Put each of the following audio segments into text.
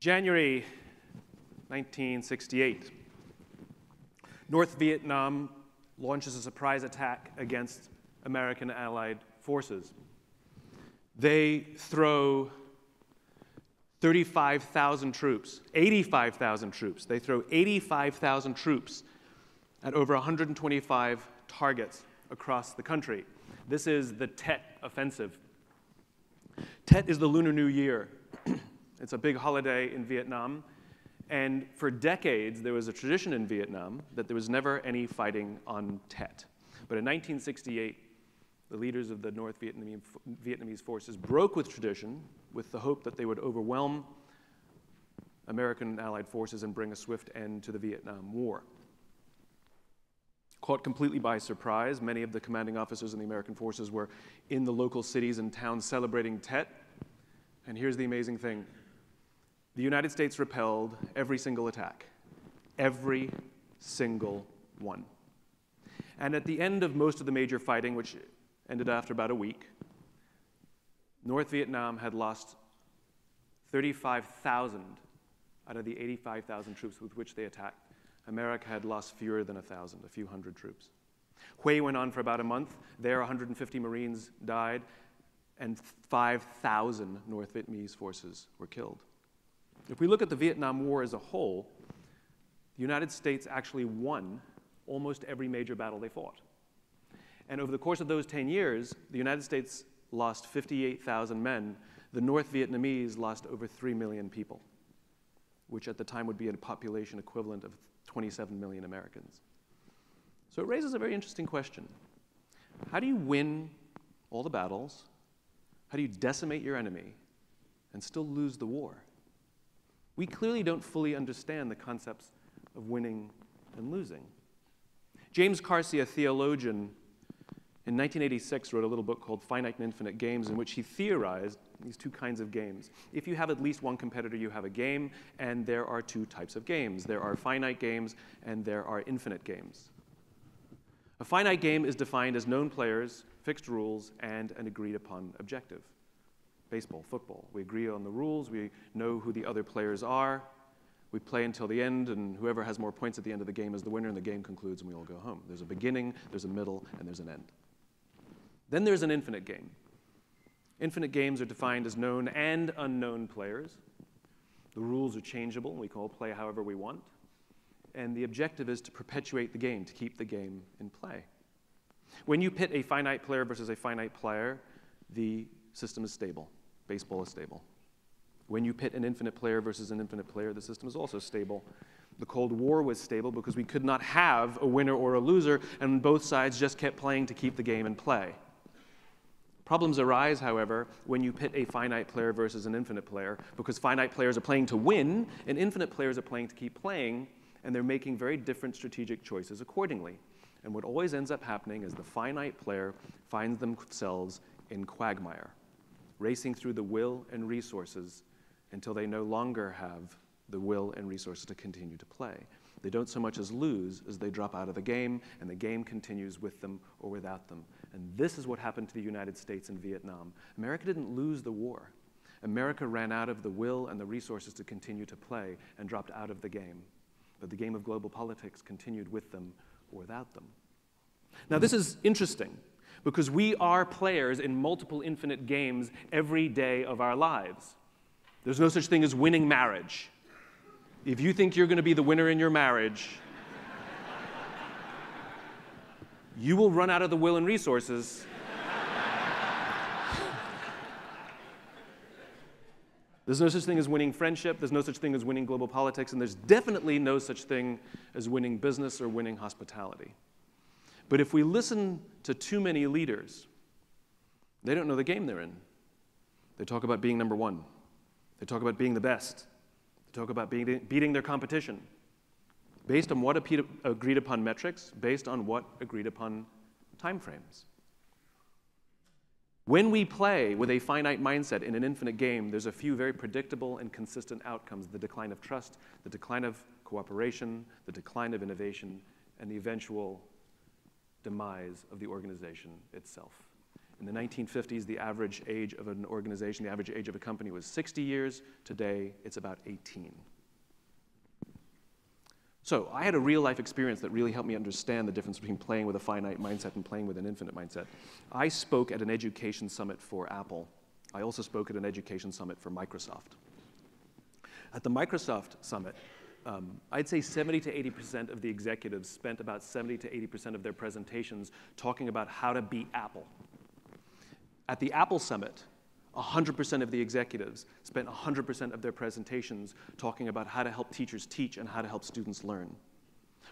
January 1968, North Vietnam launches a surprise attack against American Allied forces. They throw 35,000 troops, 85,000 troops. They throw 85,000 troops at over 125 targets across the country. This is the Tet Offensive. Tet is the Lunar New Year. It's a big holiday in Vietnam. And for decades, there was a tradition in Vietnam that there was never any fighting on Tet. But in 1968, the leaders of the North Vietnamese forces broke with tradition with the hope that they would overwhelm American and Allied forces and bring a swift end to the Vietnam War. Caught completely by surprise, many of the commanding officers in the American forces were in the local cities and towns celebrating Tet. And here's the amazing thing. The United States repelled every single attack, every single one. And at the end of most of the major fighting, which ended after about a week, North Vietnam had lost 35,000 out of the 85,000 troops with which they attacked. America had lost fewer than 1,000, a few hundred troops. Hue went on for about a month. There, 150 Marines died, and 5,000 North Vietnamese forces were killed. If we look at the Vietnam War as a whole, the United States actually won almost every major battle they fought. And over the course of those 10 years, the United States lost 58,000 men. The North Vietnamese lost over 3 million people, which at the time would be a population equivalent of 27 million Americans. So it raises a very interesting question. How do you win all the battles? How do you decimate your enemy and still lose the war? We clearly don't fully understand the concepts of winning and losing. James Carse, a theologian, in 1986 wrote a little book called Finite and Infinite Games, in which he theorized these two kinds of games. If you have at least one competitor, you have a game, and there are two types of games. There are finite games, and there are infinite games. A finite game is defined as known players, fixed rules, and an agreed-upon objective. Baseball, football. We agree on the rules. We know who the other players are. We play until the end, and whoever has more points at the end of the game is the winner, and the game concludes, and we all go home. There's a beginning, there's a middle, and there's an end. Then there's an infinite game. Infinite games are defined as known and unknown players. The rules are changeable. We can all play however we want. And the objective is to perpetuate the game, to keep the game in play. When you pit a finite player versus a finite player, the system is stable. Baseball is stable. When you pit an infinite player versus an infinite player, the system is also stable. The Cold War was stable because we could not have a winner or a loser, and both sides just kept playing to keep the game in play. Problems arise, however, when you pit a finite player versus an infinite player, because finite players are playing to win, and infinite players are playing to keep playing, and they're making very different strategic choices accordingly. And what always ends up happening is the finite player finds themselves in quagmire, racing through the will and resources until they no longer have the will and resources to continue to play. They don't so much as lose as they drop out of the game, and the game continues with them or without them. And this is what happened to the United States in Vietnam. America didn't lose the war. America ran out of the will and the resources to continue to play and dropped out of the game. But the game of global politics continued with them or without them. Now, this is interesting, because we are players in multiple infinite games every day of our lives. There's no such thing as winning marriage. If you think you're going to be the winner in your marriage, you will run out of the will and resources. There's no such thing as winning friendship. There's no such thing as winning global politics. And there's definitely no such thing as winning business or winning hospitality. But if we listen to too many leaders, they don't know the game they're in. They talk about being number one. They talk about being the best. They talk about beating their competition. Based on what agreed upon metrics, based on what agreed upon timeframes. When we play with a finite mindset in an infinite game, there's a few very predictable and consistent outcomes: the decline of trust, the decline of cooperation, the decline of innovation, and the eventual demise of the organization itself. In the 1950s, the average age of an organization, the average age of a company was 60 years. Today, it's about 18. So I had a real-life experience that really helped me understand the difference between playing with a finite mindset and playing with an infinite mindset. I spoke at an education summit for Apple. I also spoke at an education summit for Microsoft. At the Microsoft summit, I'd say 70 to 80% of the executives spent about 70 to 80% of their presentations talking about how to beat Apple. At the Apple summit, 100% of the executives spent 100% of their presentations talking about how to help teachers teach and how to help students learn.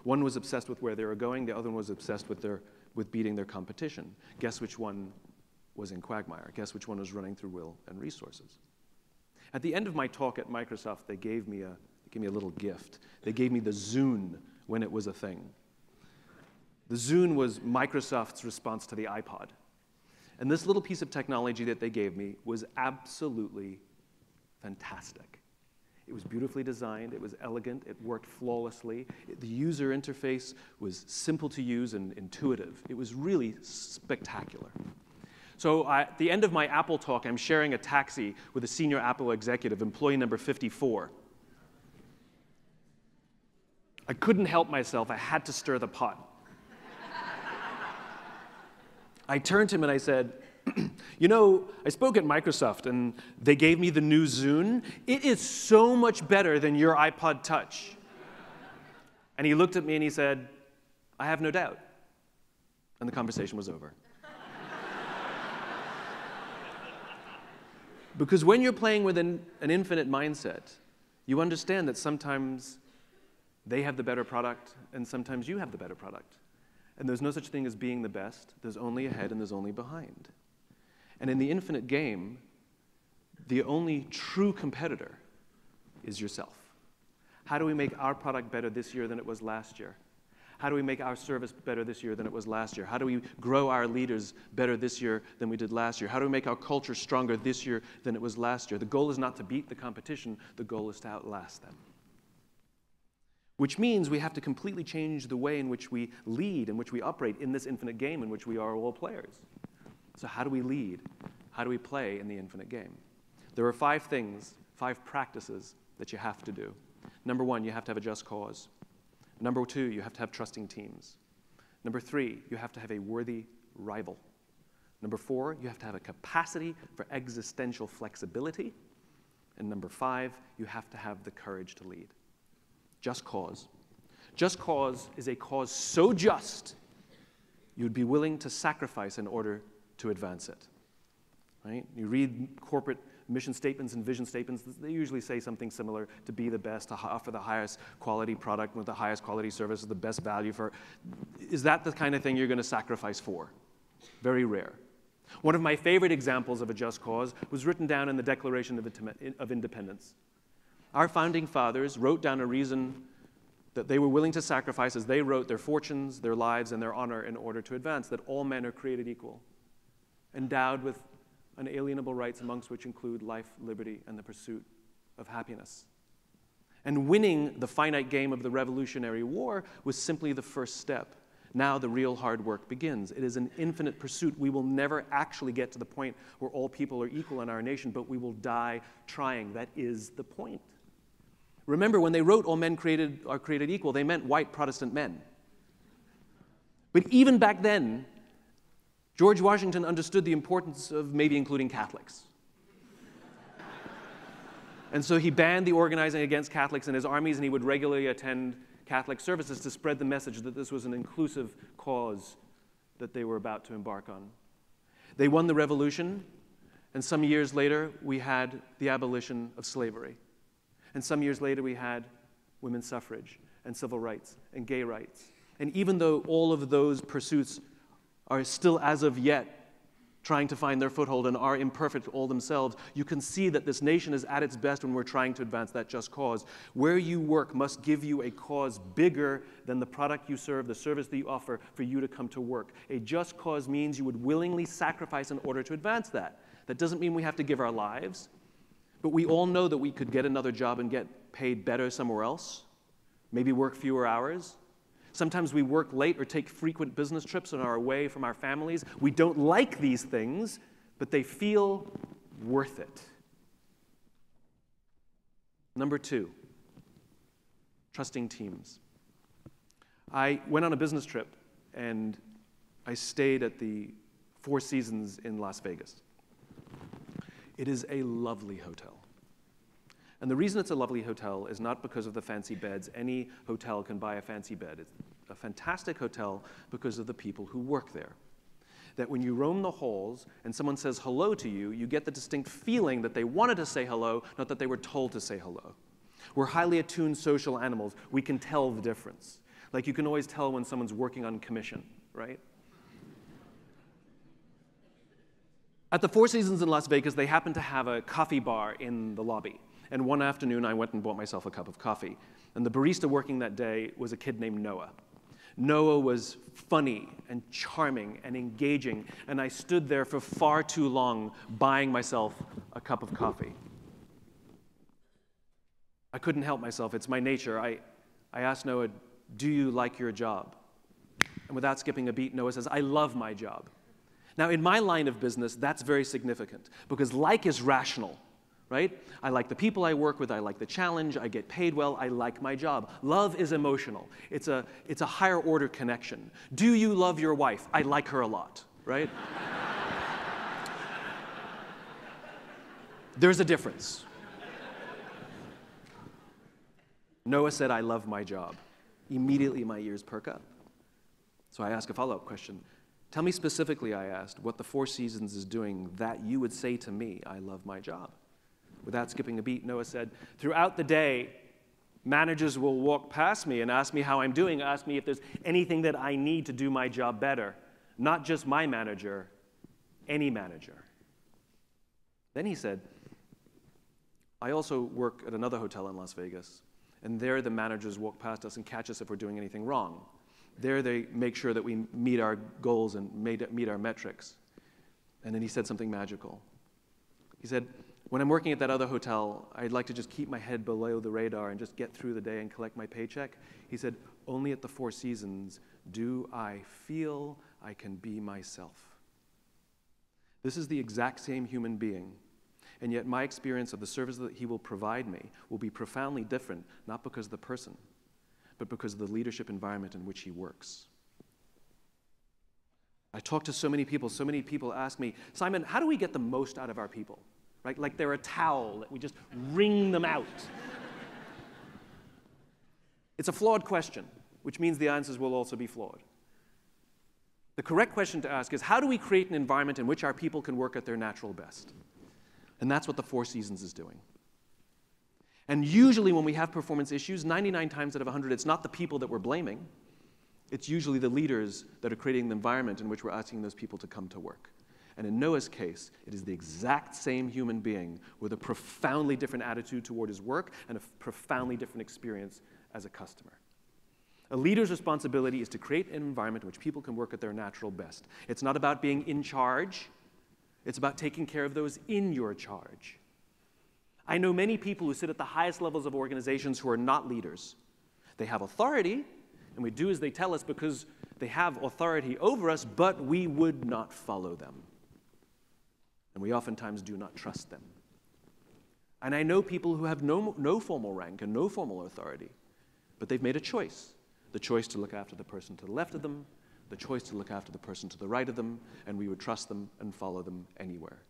One was obsessed with where they were going, the other one was obsessed with beating their competition. Guess which one was in quagmire? Guess which one was running through will and resources? At the end of my talk at Microsoft, they gave me a little gift. They gave me the Zune when it was a thing. The Zune was Microsoft's response to the iPod. And this little piece of technology that they gave me was absolutely fantastic. It was beautifully designed, it was elegant, it worked flawlessly. The user interface was simple to use and intuitive. It was really spectacular. So at the end of my Apple talk, I'm sharing a taxi with a senior Apple executive, employee number 54. I couldn't help myself, I had to stir the pot. I turned to him and I said, you know, I spoke at Microsoft and they gave me the new Zune. It is so much better than your iPod Touch. And he looked at me and he said, I have no doubt. And the conversation was over. Because when you're playing with an infinite mindset, you understand that sometimes they have the better product and sometimes you have the better product. And there's no such thing as being the best. There's only ahead and there's only behind. And in the infinite game, the only true competitor is yourself. How do we make our product better this year than it was last year? How do we make our service better this year than it was last year? How do we grow our leaders better this year than we did last year? How do we make our culture stronger this year than it was last year? The goal is not to beat the competition. The goal is to outlast them. Which means we have to completely change the way in which we lead, in which we operate in this infinite game in which we are all players. So how do we lead? How do we play in the infinite game? There are 5 things, 5 practices that you have to do. Number 1, you have to have a just cause. Number 2, you have to have trusting teams. Number 3, you have to have a worthy rival. Number 4, you have to have a capacity for existential flexibility. And number 5, you have to have the courage to lead. Just cause. Just cause is a cause so just, you'd be willing to sacrifice in order to advance it. Right? You read corporate mission statements and vision statements, they usually say something similar, to be the best, to offer the highest quality product with the highest quality service, the best value for. Is that the kind of thing you're going to sacrifice for? Very rare. One of my favorite examples of a just cause was written down in the Declaration of Independence. Our founding fathers wrote down a reason that they were willing to sacrifice, as they wrote, their fortunes, their lives, and their honor in order to advance, that all men are created equal, endowed with unalienable rights, amongst which include life, liberty, and the pursuit of happiness. And winning the finite game of the Revolutionary War was simply the first step. Now the real hard work begins. It is an infinite pursuit. We will never actually get to the point where all people are equal in our nation, but we will die trying. That is the point. Remember, when they wrote all men are created equal, they meant white Protestant men. But even back then, George Washington understood the importance of maybe including Catholics. And so he banned the organizing against Catholics in his armies, and he would regularly attend Catholic services to spread the message that this was an inclusive cause that they were about to embark on. They won the revolution, and some years later, we had the abolition of slavery. And some years later, we had women's suffrage and civil rights and gay rights. And even though all of those pursuits are still, as of yet, trying to find their foothold and are imperfect all themselves, you can see that this nation is at its best when we're trying to advance that just cause. Where you work must give you a cause bigger than the product you serve, the service that you offer, for you to come to work. A just cause means you would willingly sacrifice in order to advance that. That doesn't mean we have to give our lives. But we all know that we could get another job and get paid better somewhere else, maybe work fewer hours. Sometimes we work late or take frequent business trips and are away from our families. We don't like these things, but they feel worth it. Number two, trusting teams. I went on a business trip, and I stayed at the Four Seasons in Las Vegas. It is a lovely hotel. And the reason it's a lovely hotel is not because of the fancy beds. Any hotel can buy a fancy bed. It's a fantastic hotel because of the people who work there. That when you roam the halls and someone says hello to you, you get the distinct feeling that they wanted to say hello, not that they were told to say hello. We're highly attuned social animals. We can tell the difference. Like you can always tell when someone's working on commission, right? At the Four Seasons in Las Vegas, they happened to have a coffee bar in the lobby. And one afternoon, I went and bought myself a cup of coffee. And the barista working that day was a kid named Noah. Noah was funny and charming and engaging, and I stood there for far too long buying myself a cup of coffee. I couldn't help myself. It's my nature. I asked Noah, "Do you like your job?" And without skipping a beat, Noah says, "I love my job." Now, in my line of business, that's very significant, because like is rational. Right? I like the people I work with, I like the challenge, I get paid well, I like my job. Love is emotional. It's a higher order connection. Do you love your wife? I like her a lot, right? There's a difference. Noah said, "I love my job." Immediately my ears perk up. So I ask a follow-up question. "Tell me specifically," I asked, "what the Four Seasons is doing that you would say to me, 'I love my job'." Without skipping a beat, Noah said, "Throughout the day, managers will walk past me and ask me how I'm doing, ask me if there's anything that I need to do my job better. Not just my manager, any manager." Then he said, "I also work at another hotel in Las Vegas, and there the managers walk past us and catch us if we're doing anything wrong. There they make sure that we meet our goals and meet our metrics." And then he said something magical. He said, "When I'm working at that other hotel, I'd like to just keep my head below the radar and just get through the day and collect my paycheck." He said, "Only at the Four Seasons do I feel I can be myself." This is the exact same human being, and yet my experience of the service that he will provide me will be profoundly different, not because of the person, but because of the leadership environment in which he works. I talk to so many people ask me, "Simon, how do we get the most out of our people? Right? Like they're a towel, that we just wring them out." It's a flawed question, which means the answers will also be flawed. The correct question to ask is, how do we create an environment in which our people can work at their natural best? And that's what the Four Seasons is doing. And usually when we have performance issues, 99 times out of 100, it's not the people that we're blaming. It's usually the leaders that are creating the environment in which we're asking those people to come to work. And in Noah's case, it is the exact same human being with a profoundly different attitude toward his work and a profoundly different experience as a customer. A leader's responsibility is to create an environment in which people can work at their natural best. It's not about being in charge. It's about taking care of those in your charge. I know many people who sit at the highest levels of organizations who are not leaders. They have authority, and we do as they tell us because they have authority over us, but we would not follow them. And we oftentimes do not trust them. And I know people who have no formal rank and no formal authority, but they've made a choice. The choice to look after the person to the left of them, the choice to look after the person to the right of them, and we would trust them and follow them anywhere.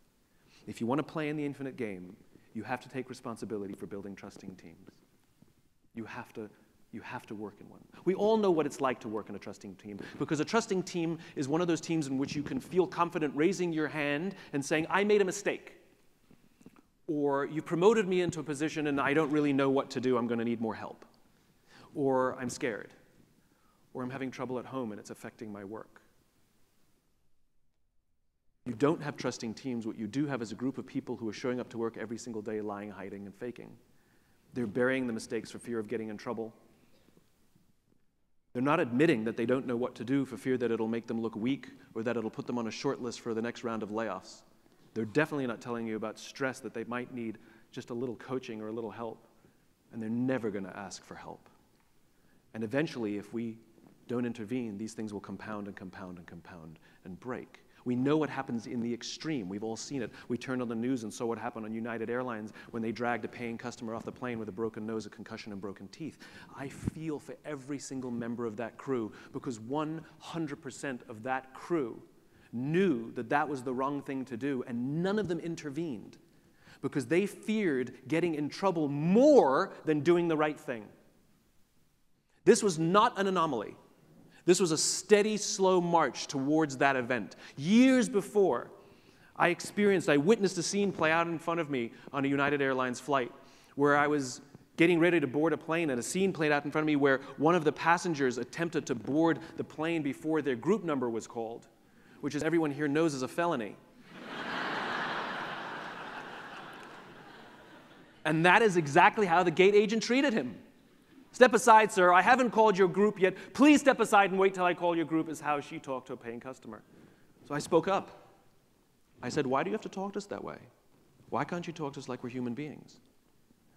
If you want to play in the infinite game, you have to take responsibility for building trusting teams. You have to work in one. We all know what it's like to work in a trusting team, because a trusting team is one of those teams in which you can feel confident raising your hand and saying, "I made a mistake," or "You promoted me into a position and I don't really know what to do, I'm going to need more help," or "I'm scared," or "I'm having trouble at home and it's affecting my work." You don't have trusting teams. What you do have is a group of people who are showing up to work every single day lying, hiding, and faking. They're burying the mistakes for fear of getting in trouble. They're not admitting that they don't know what to do for fear that it'll make them look weak or that it'll put them on a short list for the next round of layoffs. They're definitely not telling you about stress that they might need just a little coaching or a little help, and they're never going to ask for help. And eventually, if we don't intervene, these things will compound and compound and compound and break. We know what happens in the extreme. We've all seen it. We turned on the news and saw what happened on United Airlines when they dragged a paying customer off the plane with a broken nose, a concussion, and broken teeth. I feel for every single member of that crew because 100% of that crew knew that that was the wrong thing to do, and none of them intervened because they feared getting in trouble more than doing the right thing. This was not an anomaly. This was a steady, slow march towards that event. Years before, I witnessed a scene play out in front of me on a United Airlines flight where I was getting ready to board a plane, and a scene played out in front of me where one of the passengers attempted to board the plane before their group number was called, which, as everyone here knows, is a felony. And that is exactly how the gate agent treated him. Step aside, sir. I haven't called your group yet. Please step aside and wait till I call your group, is how she talked to a paying customer. So I spoke up. I said, why do you have to talk to us that way? Why can't you talk to us like we're human beings?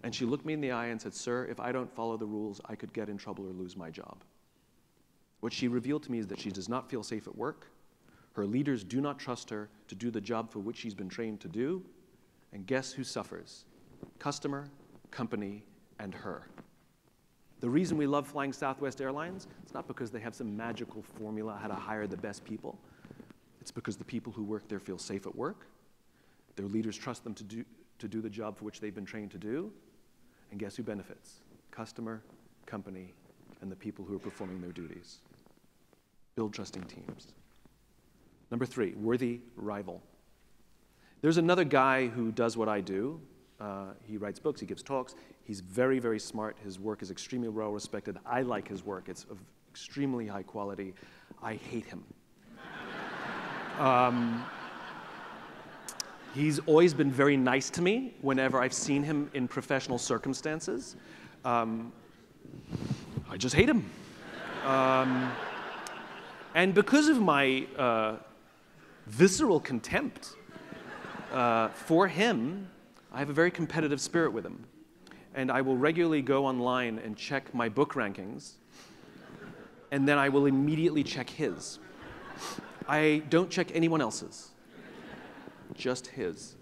And she looked me in the eye and said, sir, if I don't follow the rules, I could get in trouble or lose my job. What she revealed to me is that she does not feel safe at work. Her leaders do not trust her to do the job for which she's been trained to do. And guess who suffers? Customer, company, and her. The reason we love flying Southwest Airlines, it's not because they have some magical formula how to hire the best people. It's because the people who work there feel safe at work. Their leaders trust them to do the job for which they've been trained to do. And guess who benefits? Customer, company, and the people who are performing their duties. Build trusting teams. Number three, worthy rival. There's another guy who does what I do. He writes books, he gives talks. He's very, very smart. His work is extremely well respected. I like his work. It's of extremely high quality. I hate him. He's always been very nice to me whenever I've seen him in professional circumstances. I just hate him. And because of my visceral contempt for him, I have a very competitive spirit with him, and I will regularly go online and check my book rankings, and then I will immediately check his. I don't check anyone else's, just his.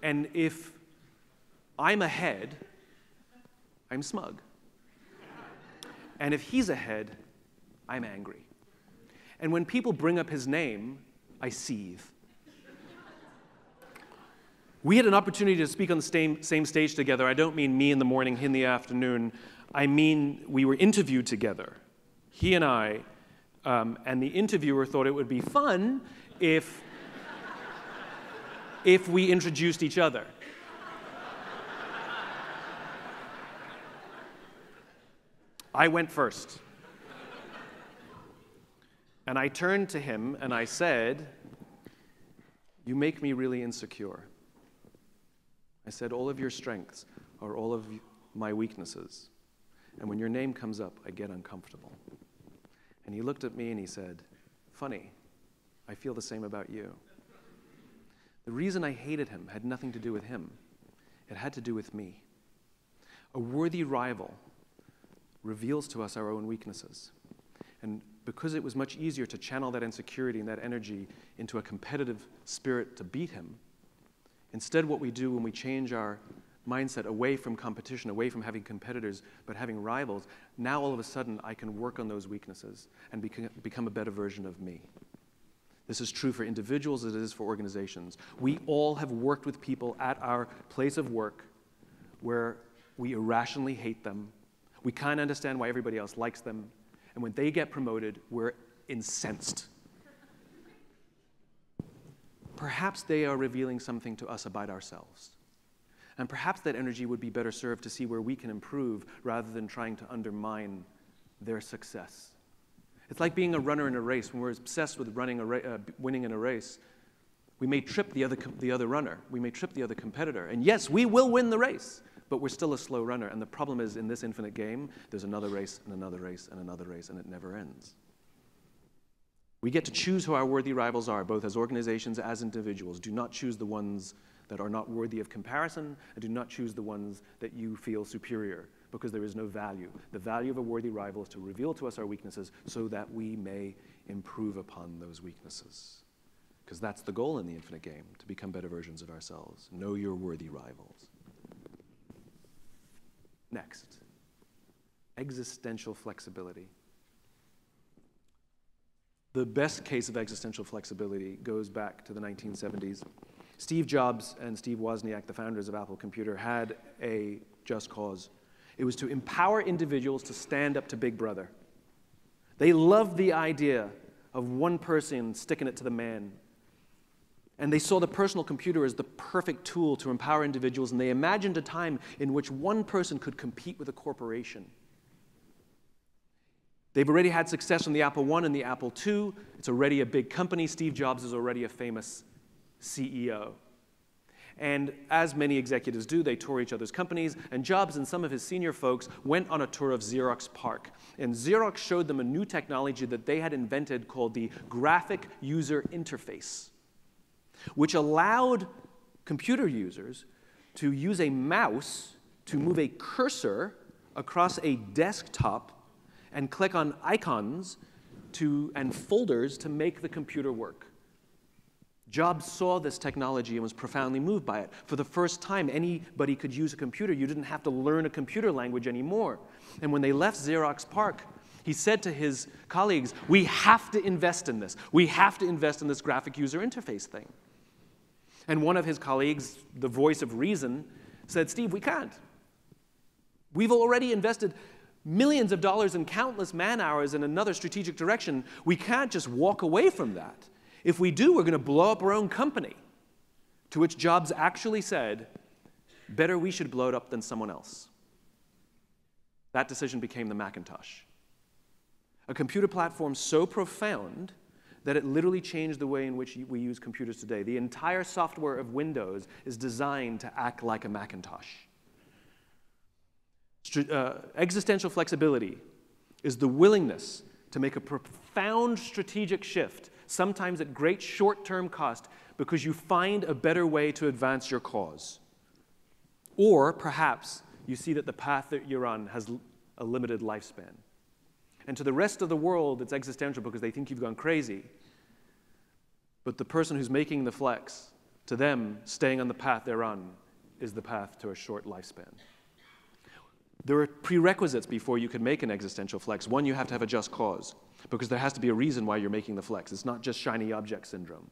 And if I'm ahead, I'm smug. And if he's ahead, I'm angry. And when people bring up his name, I seethe. We had an opportunity to speak on the same stage together. I don't mean me in the morning, him in the afternoon. I mean we were interviewed together, he and I, and the interviewer thought it would be fun if we introduced each other. I went first. And I turned to him and I said, you make me really insecure. I said, all of your strengths are all of my weaknesses. And when your name comes up, I get uncomfortable. And he looked at me and he said, funny, I feel the same about you. The reason I hated him had nothing to do with him. It had to do with me. A worthy rival reveals to us our own weaknesses. And because it was much easier to channel that insecurity and that energy into a competitive spirit to beat him, instead, what we do when we change our mindset away from competition, away from having competitors, but having rivals, now all of a sudden I can work on those weaknesses and become a better version of me. This is true for individuals as it is for organizations. We all have worked with people at our place of work where we irrationally hate them. We can't understand why everybody else likes them. And when they get promoted, we're incensed. Perhaps they are revealing something to us about ourselves. And perhaps that energy would be better served to see where we can improve rather than trying to undermine their success. It's like being a runner in a race. When we're obsessed with winning in a race, we may trip the other runner. We may trip the other competitor. And yes, we will win the race, but we're still a slow runner. And the problem is, in this infinite game, there's another race and another race and another race, and it never ends. We get to choose who our worthy rivals are, both as organizations, as individuals. Do not choose the ones that are not worthy of comparison, and do not choose the ones that you feel superior, because there is no value. The value of a worthy rival is to reveal to us our weaknesses so that we may improve upon those weaknesses. Because that's the goal in the infinite game, to become better versions of ourselves. Know your worthy rivals. Next, existential flexibility. The best case of existential flexibility goes back to the 1970s. Steve Jobs and Steve Wozniak, the founders of Apple Computer, had a just cause. It was to empower individuals to stand up to Big Brother. They loved the idea of one person sticking it to the man. And they saw the personal computer as the perfect tool to empower individuals, and they imagined a time in which one person could compete with a corporation. They've already had success on the Apple I and the Apple II. It's already a big company. Steve Jobs is already a famous CEO. And as many executives do, they tour each other's companies, and Jobs and some of his senior folks went on a tour of Xerox PARC. And Xerox showed them a new technology that they had invented called the Graphic User Interface, which allowed computer users to use a mouse to move a cursor across a desktop and click on icons and folders to make the computer work. Jobs saw this technology and was profoundly moved by it. For the first time, anybody could use a computer. You didn't have to learn a computer language anymore. And when they left Xerox PARC, he said to his colleagues, we have to invest in this. We have to invest in this graphic user interface thing. And one of his colleagues, the voice of reason, said, Steve, we can't. We've already invested millions of dollars and countless man hours in another strategic direction. We can't just walk away from that. If we do, we're going to blow up our own company. To which Jobs actually said, better we should blow it up than someone else. That decision became the Macintosh. A computer platform so profound that it literally changed the way in which we use computers today. The entire software of Windows is designed to act like a Macintosh. Existential flexibility is the willingness to make a profound strategic shift, sometimes at great short-term cost, because you find a better way to advance your cause. Or perhaps you see that the path that you're on has a limited lifespan. And to the rest of the world, it's existential because they think you've gone crazy. But the person who's making the flex, to them, staying on the path they're on is the path to a short lifespan. There are prerequisites before you can make an existential flex. One, you have to have a just cause, because there has to be a reason why you're making the flex. It's not just shiny object syndrome.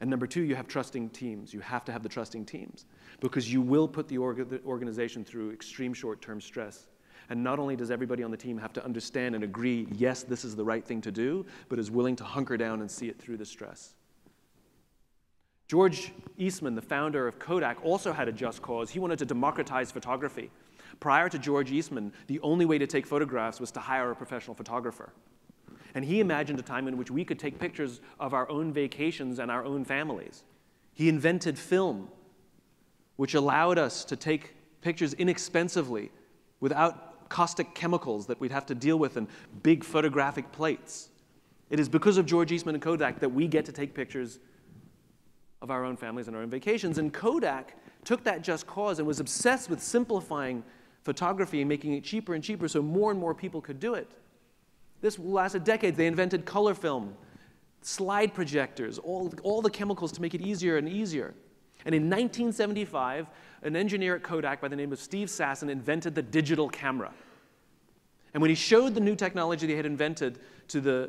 And number two, you have trusting teams. You have to have the trusting teams, because you will put the organization through extreme short-term stress. And not only does everybody on the team have to understand and agree, yes, this is the right thing to do, but is willing to hunker down and see it through the stress. George Eastman, the founder of Kodak, also had a just cause. He wanted to democratize photography. Prior to George Eastman, the only way to take photographs was to hire a professional photographer. And he imagined a time in which we could take pictures of our own vacations and our own families. He invented film, which allowed us to take pictures inexpensively without caustic chemicals that we'd have to deal with in big photographic plates. It is because of George Eastman and Kodak that we get to take pictures of our own families and our own vacations. And Kodak took that just cause and was obsessed with simplifying photography and making it cheaper and cheaper so more and more people could do it. This lasted decades. They invented color film, slide projectors, all the chemicals to make it easier and easier. And in 1975, an engineer at Kodak by the name of Steve Sasson invented the digital camera. And when he showed the new technology they had invented to the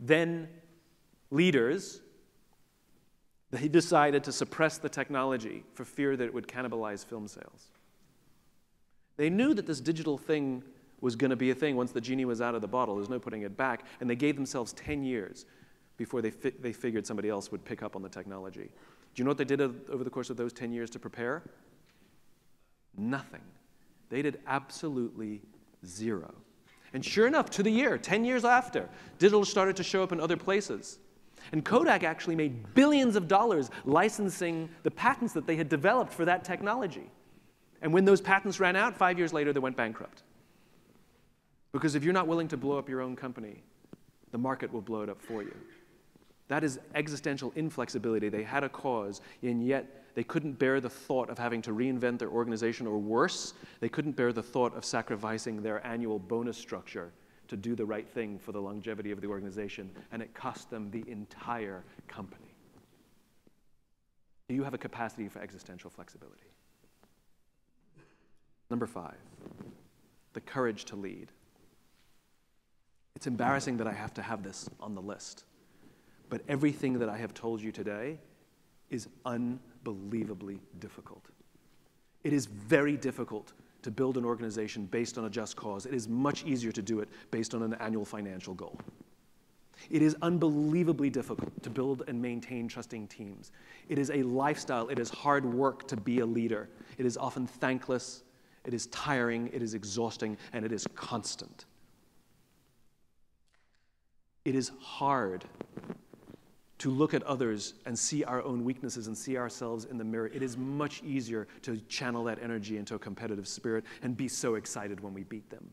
then leaders, they decided to suppress the technology for fear that it would cannibalize film sales. They knew that this digital thing was going to be a thing once the genie was out of the bottle. There's no putting it back. And they gave themselves 10 years before they figured somebody else would pick up on the technology. Do you know what they did over the course of those 10 years to prepare? Nothing. They did absolutely zero. And sure enough, to the year, 10 years after, digital started to show up in other places. And Kodak actually made billions of dollars licensing the patents that they had developed for that technology. And when those patents ran out, 5 years later, they went bankrupt. Because if you're not willing to blow up your own company, the market will blow it up for you. That is existential inflexibility. They had a cause, and yet they couldn't bear the thought of having to reinvent their organization, or worse, they couldn't bear the thought of sacrificing their annual bonus structure to do the right thing for the longevity of the organization, and it cost them the entire company. Do you have a capacity for existential flexibility? Number 5, the courage to lead. It's embarrassing that I have to have this on the list, but everything that I have told you today is unbelievably difficult. It is very difficult to build an organization based on a just cause. It is much easier to do it based on an annual financial goal. It is unbelievably difficult to build and maintain trusting teams. It is a lifestyle. It is hard work to be a leader. It is often thankless. It is tiring. It is exhausting. And it is constant. It is hard to look at others and see our own weaknesses and see ourselves in the mirror. It is much easier to channel that energy into a competitive spirit and be so excited when we beat them.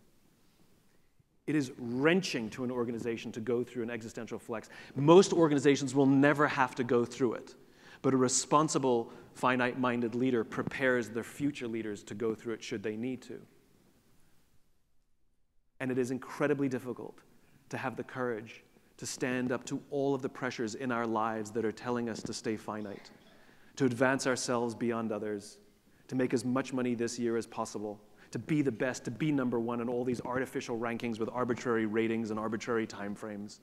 It is wrenching to an organization to go through an existential flex. Most organizations will never have to go through it, but a responsible, finite-minded leader prepares their future leaders to go through it should they need to. And it is incredibly difficult to have the courage to stand up to all of the pressures in our lives that are telling us to stay finite, to advance ourselves beyond others, to make as much money this year as possible, to be the best, to be number one in all these artificial rankings with arbitrary ratings and arbitrary timeframes.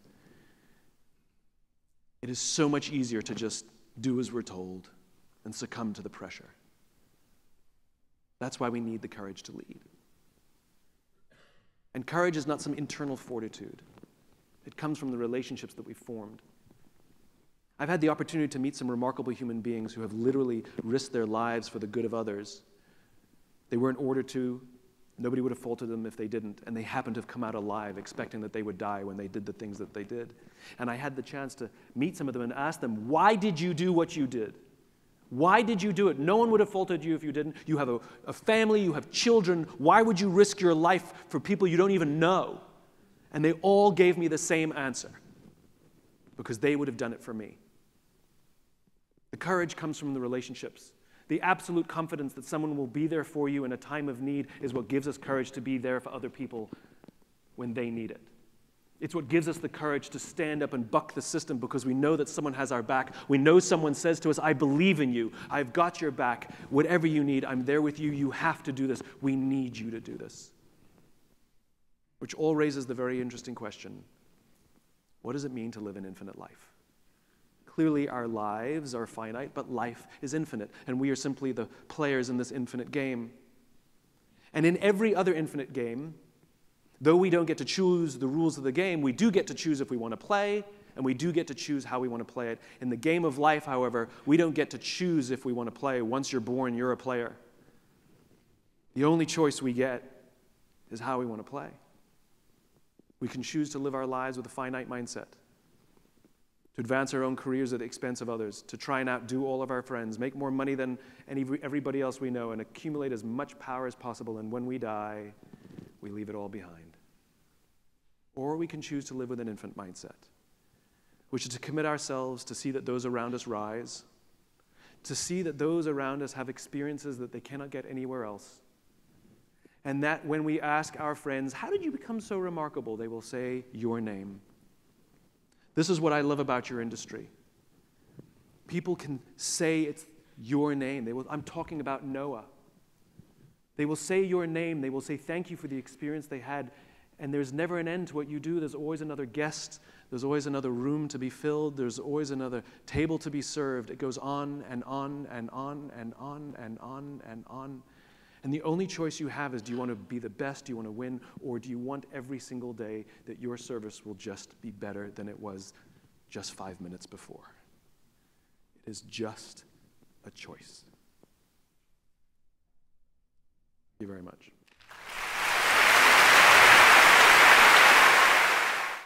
It is so much easier to just do as we're told and succumb to the pressure. That's why we need the courage to lead. And courage is not some internal fortitude. It comes from the relationships that we've formed. I've had the opportunity to meet some remarkable human beings who have literally risked their lives for the good of others. They weren't ordered to. Nobody would have faulted them if they didn't. And they happened to have come out alive, expecting that they would die when they did the things that they did. And I had the chance to meet some of them and ask them, why did you do what you did? Why did you do it? No one would have faulted you if you didn't. You have a family. You have children. Why would you risk your life for people you don't even know? And they all gave me the same answer, because they would have done it for me. The courage comes from the relationships. The absolute confidence that someone will be there for you in a time of need is what gives us courage to be there for other people when they need it. It's what gives us the courage to stand up and buck the system, because we know that someone has our back. We know someone says to us, I believe in you. I've got your back. Whatever you need, I'm there with you. You have to do this. We need you to do this. Which all raises the very interesting question, what does it mean to live an infinite life? Clearly, our lives are finite, but life is infinite, and we are simply the players in this infinite game. And in every other infinite game, though we don't get to choose the rules of the game, we do get to choose if we want to play, and we do get to choose how we want to play it. In the game of life, however, we don't get to choose if we want to play. Once you're born, you're a player. The only choice we get is how we want to play. We can choose to live our lives with a finite mindset, to advance our own careers at the expense of others, to try and outdo all of our friends, make more money than everybody else we know, and accumulate as much power as possible, and when we die, we leave it all behind. Or we can choose to live with an infant mindset, which is to commit ourselves to see that those around us rise, to see that those around us have experiences that they cannot get anywhere else, and that when we ask our friends, how did you become so remarkable? They will say, your name. This is what I love about your industry. People can say it's your name. They will, I'm talking about Noah. They will say your name. They will say thank you for the experience they had. And there's never an end to what you do. There's always another guest. There's always another room to be filled. There's always another table to be served. It goes on and on and on and on and on and on. And the only choice you have is, do you want to be the best, do you want to win, or do you want every single day that your service will just be better than it was just 5 minutes before? It is just a choice. Thank you very much.